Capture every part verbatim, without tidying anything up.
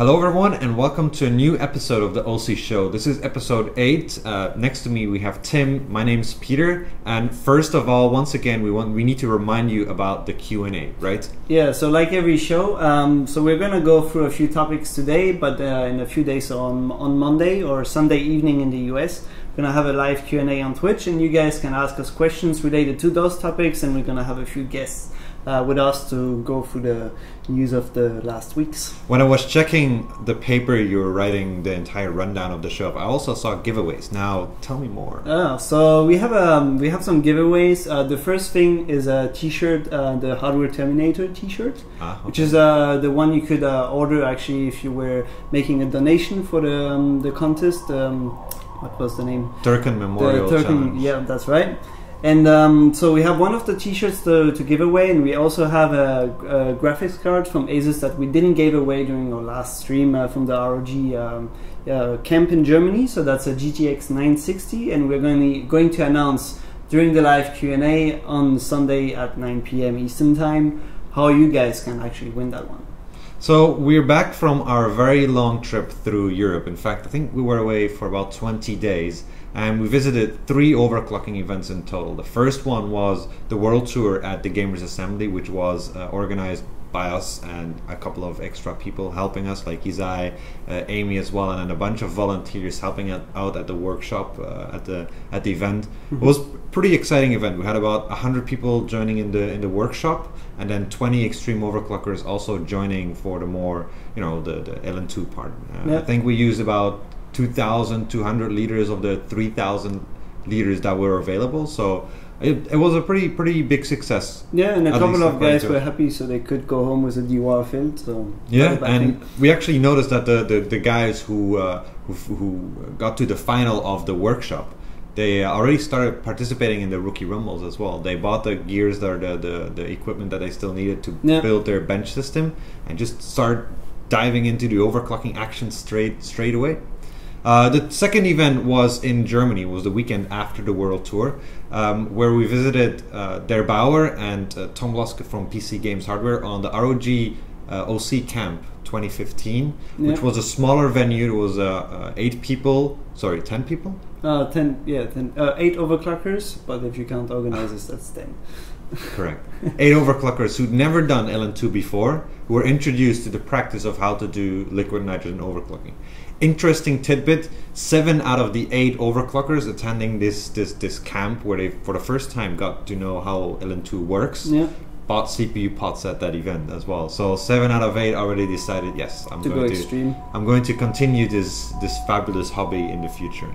Hello everyone and welcome to a new episode of the O C Show. This is episode eight. Uh, next to me we have Tim. My name's Peter. And first of all, once again, we want we need to remind you about the Q and A, right? Yeah. So like every show, um, so we're gonna go through a few topics today, but uh, in a few days, so on on Monday or Sunday evening in the U S, we're gonna have a live Q and A on Twitch, and you guys can ask us questions related to those topics, and we're gonna have a few guests Uh, with us to go through the news of the last weeks. When I was checking the paper you were writing the entire rundown of the show, I also saw giveaways. Now tell me more. Uh, so we have um, we have some giveaways. Uh, the first thing is a T-shirt, uh, the Hardware Terminator T-shirt, ah, okay. which is uh, the one you could uh, order actually if you were making a donation for the um, the contest. Um, what was the name? Durkan Memorial Durkan, Challenge. Yeah, that's right. And um, so we have one of the t-shirts to, to give away, and we also have a, a graphics card from Asus that we didn't give away during our last stream uh, from the R O G um, uh, camp in Germany. So that's a G T X nine sixty, and we're going to, going to announce during the live Q and A on Sunday at nine P M Eastern Time how you guys can actually win that one. So we're back from our very long trip through Europe. In fact, I think we were away for about twenty days. And we visited three overclocking events in total. The first one was the World Tour at the Gamers Assembly, which was uh, organized by us and a couple of extra people helping us, like Izai, uh, Amy as well, and a bunch of volunteers helping out at the workshop uh, at the at the event. Mm-hmm. It was a pretty exciting event. We had about one hundred people joining in the in the workshop, and then twenty extreme overclockers also joining for the more, you know, the, the L N two part. Uh, yep. I think we used about two thousand two hundred liters of the three thousand liters that were available, so it, it was a pretty pretty big success. Yeah, and a couple of guys were happy, so they could go home with a D W A R filled. So yeah, and we actually noticed that the the, the guys who, uh, who who got to the final of the workshop, they already started participating in the Rookie Rumbles as well. They bought the gears, that are the, the the equipment that they still needed to yeah. build their bench system, and just start diving into the overclocking action straight straight away. Uh, the second event was in Germany. It was the weekend after the World Tour, um, where we visited uh, Der Bauer and uh, Tom Loske from P C Games Hardware on the R O G uh, O C Camp twenty fifteen, yeah. which was a smaller venue. It was uh, uh, eight people, sorry, ten people? Uh, ten, yeah, ten, uh, eight overclockers, but if you count organizers, that's ten. Correct. Eight overclockers who'd never done L N two before, who were introduced to the practice of how to do liquid nitrogen overclocking. Interesting tidbit, seven out of the eight overclockers attending this this this camp, where they for the first time got to know how L N two works, yeah. bought C P U pots at that event as well. So seven out of eight already decided, yes, I'm to going go extreme. to I'm going to continue this this fabulous hobby in the future.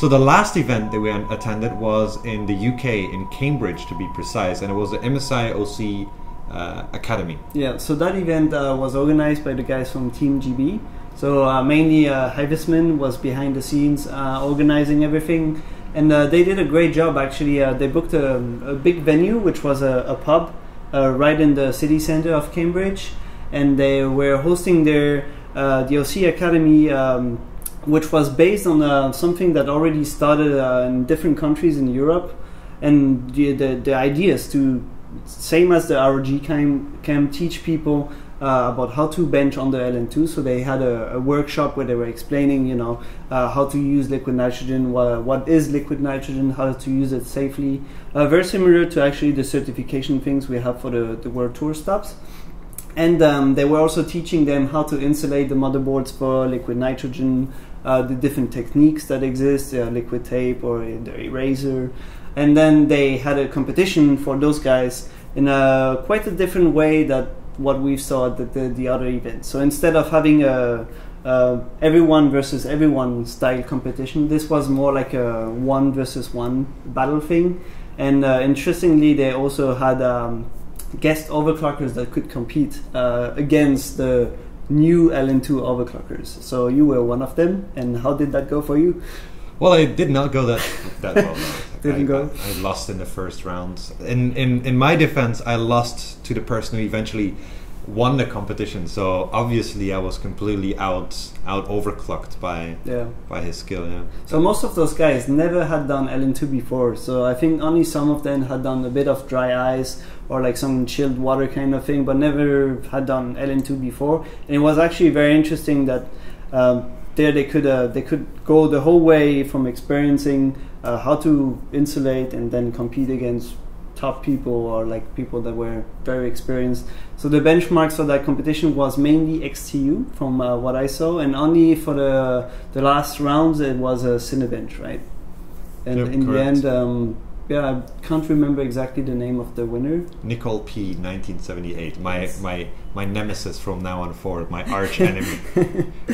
So the last event that we attended was in the U K, in Cambridge to be precise, and it was the M S I O C uh, Academy. Yeah, so that event uh, was organized by the guys from Team G B. So uh, mainly uh, Hyvesman was behind the scenes uh, organizing everything, and uh, they did a great job actually. Uh, they booked a, a big venue, which was a, a pub uh, right in the city center of Cambridge, and they were hosting their uh, the O C Academy, um, which was based on uh, something that already started uh, in different countries in Europe, and the, the, the ideas to, same as the R O G camp, camp teach people Uh, about how to bench on the L N two. So they had a, a workshop where they were explaining, you know, uh, how to use liquid nitrogen, wh what is liquid nitrogen, how to use it safely. Uh, very similar to actually the certification things we have for the, the World Tour stops. And um, they were also teaching them how to insulate the motherboards for liquid nitrogen, uh, the different techniques that exist, uh, liquid tape or the eraser. And then they had a competition for those guys in a quite a different way that what we saw at the, the, the other event. So instead of having a, a everyone versus everyone style competition, this was more like a one versus one battle thing. And uh, interestingly, they also had um, guest overclockers that could compete uh, against the new L N two overclockers. So you were one of them, and how did that go for you? Well, it did not go that that well. No. Didn't I, go. I, I lost in the first round. In in in my defense, I lost to the person who eventually won the competition, so obviously I was completely out out overclocked by yeah. by his skill. Yeah. So most of those guys never had done L N two before, so I think only some of them had done a bit of dry ice or like some chilled water kind of thing, but never had done L N two before. And it was actually very interesting that um, there they could uh, they could go the whole way from experiencing uh, how to insulate and then compete against top people or like people that were very experienced. So the benchmarks for that competition was mainly X T U from uh, what I saw, and only for the the last rounds it was a Cinebench, right? And yep, in correct. the end, um, yeah, I can't remember exactly the name of the winner. Nicole P, nineteen seventy-eight. My yes. my my nemesis from now on forward, my arch enemy.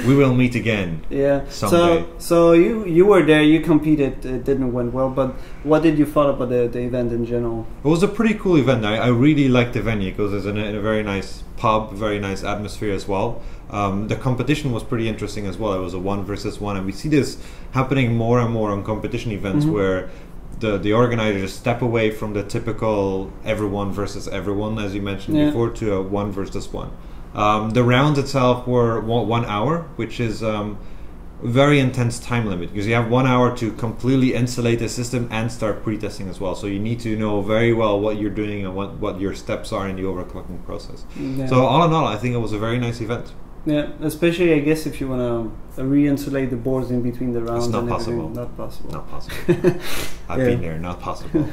We will meet again. Yeah. Someday. So so you you were there. You competed. It didn't went well. But what did you thought about the the event in general? It was a pretty cool event. I, I really liked the venue because it's in a, in a very nice pub, very nice atmosphere as well. Um, the competition was pretty interesting as well. It was a one versus one, and we see this happening more and more on competition events mm-hmm. where the the organizers step away from the typical everyone versus everyone, as you mentioned yeah. before, to a one versus one. Um, the rounds itself were one, one hour, which is um, very intense time limit, because you have one hour to completely insulate the system and start pre-testing as well. So you need to know very well what you're doing and what, what your steps are in the overclocking process. Yeah. So all in all, I think it was a very nice event. Yeah, especially I guess if you want to re-insulate the boards in between the rounds. It's not and possible. Not possible. Not possible. I've yeah. been there. Not possible.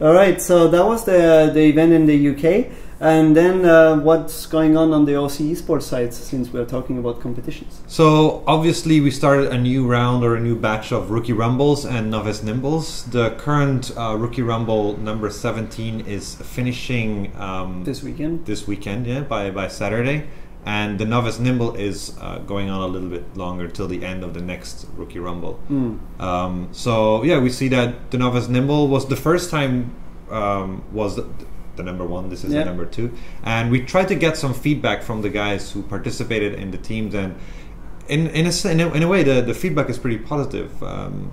All right, so that was the the event in the U K, and then uh, what's going on on the O C esports side since we're talking about competitions? So obviously we started a new round or a new batch of Rookie Rumbles and Novice Nimbles. The current uh, Rookie Rumble number seventeen is finishing um, this weekend. This weekend, yeah, by by Saturday. And the Novice Nimble is uh, going on a little bit longer till the end of the next Rookie Rumble. Mm. Um, so yeah, we see that the Novice Nimble was the first time um, was the, the number one. This is yeah. the number two, and we tried to get some feedback from the guys who participated in the teams. And in in a in a, in a way, the the feedback is pretty positive. Um,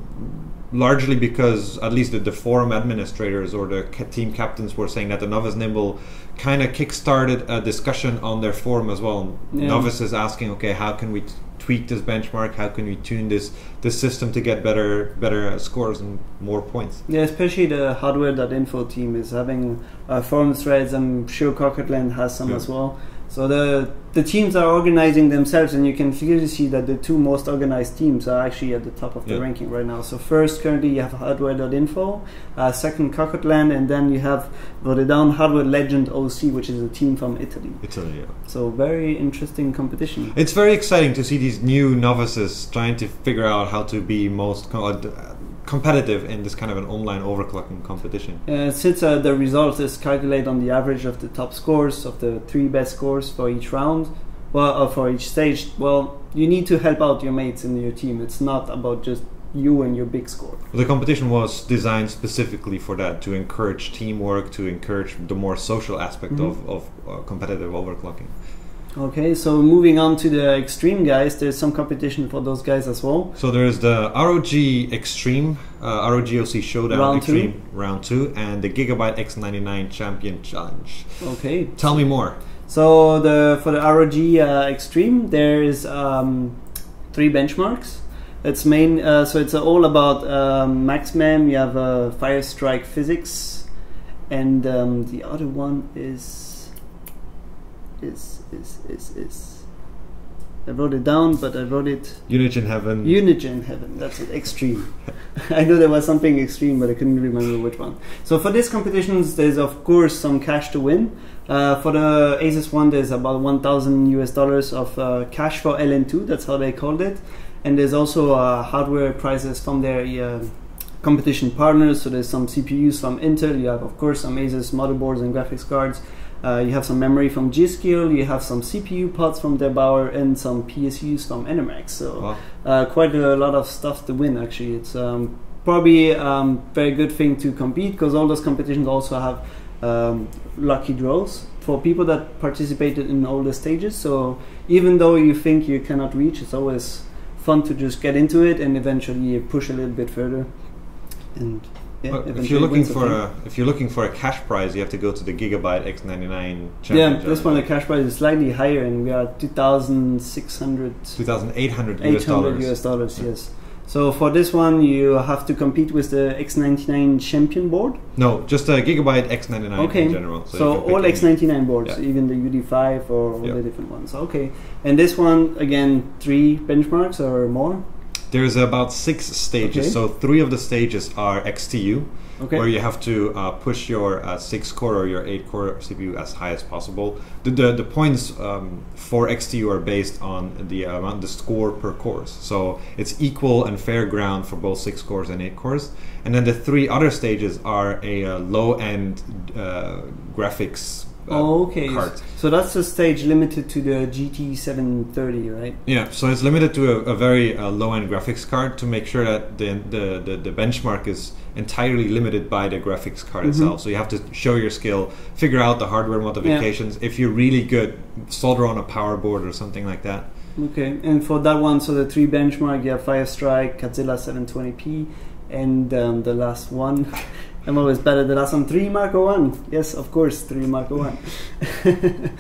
Largely because at least the, the forum administrators or the ca team captains were saying that the Novice Nimble kind of kick-started a discussion on their forum as well. Yeah. Novices asking, okay, how can we t tweak this benchmark? How can we tune this this system to get better better scores and more points? Yeah, especially the hardware dot info team is having uh, forum threads. I'm sure Cowcotland has some yeah. as well. So the the teams are organizing themselves, and you can clearly see that the two most organized teams are actually at the top of the yeah. ranking right now. So first, currently, you have hardware dot info, uh, second, Cowcotland, and then you have Voredown Hardware Legend O C, which is a team from Italy. Italy, yeah. So very interesting competition. It's very exciting to see these new novices trying to figure out how to be most competitive in this kind of an online overclocking competition. Uh, since uh, the result is calculated on the average of the top scores, of the three best scores for each round, well, or for each stage, well, you need to help out your mates in your team. It's not about just you and your big score. The competition was designed specifically for that, to encourage teamwork, to encourage the more social aspect mm-hmm. of, of uh, competitive overclocking. Okay, so moving on to the extreme guys, there's some competition for those guys as well. So there's the R O G Extreme, uh, R O G O C Showdown round Extreme two. Round two, and the Gigabyte X ninety-nine Champion Challenge. Okay. Tell me more. So the for the R O G uh, Extreme, there's um, three benchmarks. It's main, uh, so it's uh, all about um, MaxMem. You have uh, Fire Strike physics, and um, the other one is. Is is is is. I wrote it down, but I wrote it. Unigine Heaven. Unigine Heaven. That's it. Extreme. I knew there was something extreme, but I couldn't remember which one. So for these competitions, there's of course some cash to win. Uh, for the Asus one, there's about one thousand U S dollars of uh, cash for L N two. That's how they called it. And there's also uh, hardware prizes from their uh, competition partners. So there's some C P Us from Intel. You have of course some Asus motherboards and graphics cards. Uh, you have some memory from G-Skill, you have some C P U pods from Der Bauer, and some P S Us from Enermax. So wow. uh, quite a lot of stuff to win, actually. It's um, probably a um, very good thing to compete, because all those competitions also have um, lucky draws for people that participated in all the stages. So even though you think you cannot reach, it's always fun to just get into it and eventually push a little bit further. And yeah, well, if you're looking for a, if you're looking for a cash prize, you have to go to the Gigabyte X ninety-nine Champion Challenge. Yeah, this one the cash prize is slightly higher, and we are two thousand six hundred, two thousand eight hundred US dollars. US dollars, yeah. Yes. So for this one, you have to compete with the X ninety-nine Champion board. No, just a Gigabyte X ninety-nine okay. in general. So, so all X ninety-nine any. boards, yeah. even the U D five or all yeah. the different ones. Okay, and this one again, three benchmarks or more. There's about six stages. Okay. So three of the stages are X T U, okay. where you have to uh, push your uh, six core or your eight core C P U as high as possible. The the, the points um, for X T U are based on the amount uh, the score per course. So it's equal and fair ground for both six cores and eight cores. And then the three other stages are a uh, low end uh, graphics. Uh, okay, card. So that's a stage limited to the G T seven thirty, right? Yeah, so it's limited to a, a very uh, low-end graphics card to make sure that the, the, the, the benchmark is entirely limited by the graphics card mm-hmm. itself. So you have to show your skill, figure out the hardware modifications. Yeah. If you're really good, solder on a power board or something like that. Okay, and for that one, so the three benchmark, you have Fire Strike, Godzilla seven twenty p, and um, the last one. I'm always better than us on three D Mark oh one. Yes, of course, three D Mark oh one.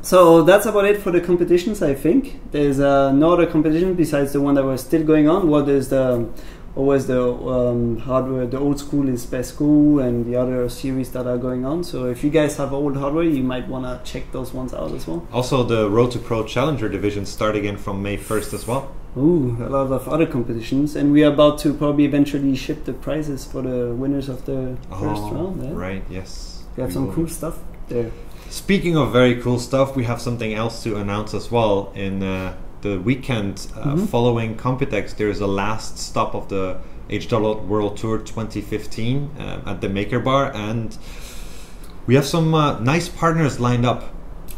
So that's about it for the competitions, I think. There's uh, no other competition besides the one that was still going on. What is the, always the um, hardware, the old school is best school, and the other series that are going on. So if you guys have old hardware, you might want to check those ones out as well. Also, the Road to Pro Challenger division start again from May first as well. Ooh, a lot of other competitions, and we are about to probably eventually ship the prizes for the winners of the oh, first round. Eh? Right, yes. We have we some will. cool stuff there. Speaking of very cool stuff, we have something else to announce as well. In uh, the weekend uh, mm-hmm. following Computex, there is a last stop of the H W World Tour twenty fifteen uh, at the Maker Bar, and we have some uh, nice partners lined up.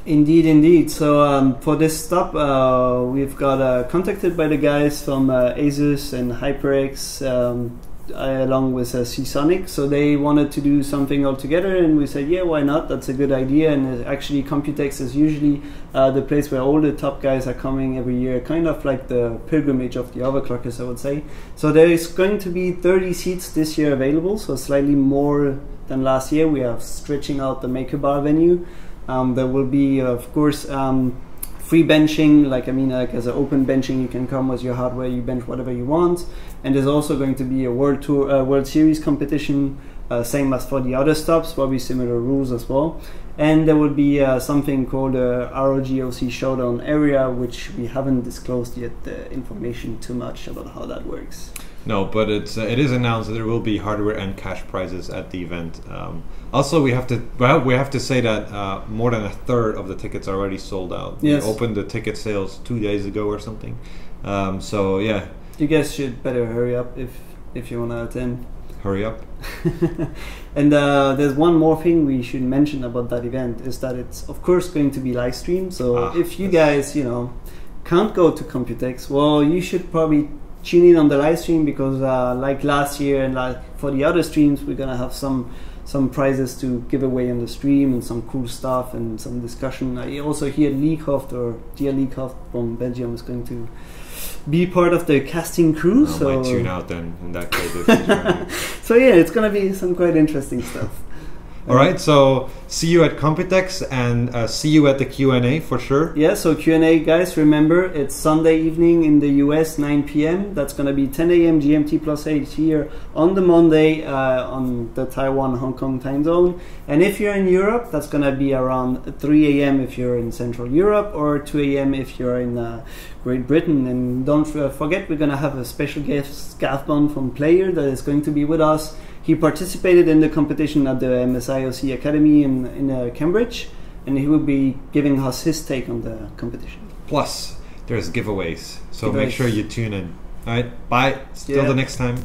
Indeed, indeed. So um, for this stop, uh, we've got uh, contacted by the guys from uh, Asus and HyperX, um, along with uh, Seasonic. So they wanted to do something all together, and we said, yeah, why not? That's a good idea. And actually, Computex is usually uh, the place where all the top guys are coming every year, kind of like the pilgrimage of the overclockers, I would say. So there is going to be thirty seats this year available, so slightly more than last year. We are stretching out the Maker Bar venue. Um, there will be, uh, of course, um, free benching, like I mean, like as an open benching, you can come with your hardware, you bench whatever you want. And there's also going to be a World Tour, uh, World Series competition, uh, same as for the other stops, probably similar rules as well. And there will be uh, something called a R O G O C Showdown area, which we haven't disclosed yet the information too much about how that works. No, but it's uh, it is announced that there will be hardware and cash prizes at the event. Um, also, we have to well, we have to say that uh, more than a third of the tickets are already sold out. Yes. We opened the ticket sales two days ago or something. Um, so yeah, you guys should better hurry up if if you want to attend. Hurry up. And uh, there's one more thing we should mention about that event is that it's of course going to be live streamed. So ah, if you guys you know can't go to Computex, well, you should probably tune in on the live stream, because uh, like last year and like for the other streams, we're gonna have some some prizes to give away on the stream and some cool stuff and some discussion. I also hear Leekhoft or dear Leekhoft from Belgium is going to be part of the casting crew. Oh, so I tune out then in that case. So yeah, it's gonna be some quite interesting stuff. All right, so see you at Computex, and uh, see you at the Q and A for sure. Yeah, so Q and A, guys, remember, it's Sunday evening in the U S, nine p m That's going to be ten a m G M T plus eight here on the Monday uh, on the Taiwan-Hong Kong time zone. And if you're in Europe, that's going to be around three a m if you're in Central Europe, or two a m if you're in uh, Great Britain. And don't forget, we're going to have a special guest, Scafbon from Player, that is going to be with us. He participated in the competition at the M S I O C Academy in, in uh, Cambridge, and he will be giving us his take on the competition. Plus, there's giveaways, so giveaways. Make sure you tune in. All right, bye. Till yeah. the next time.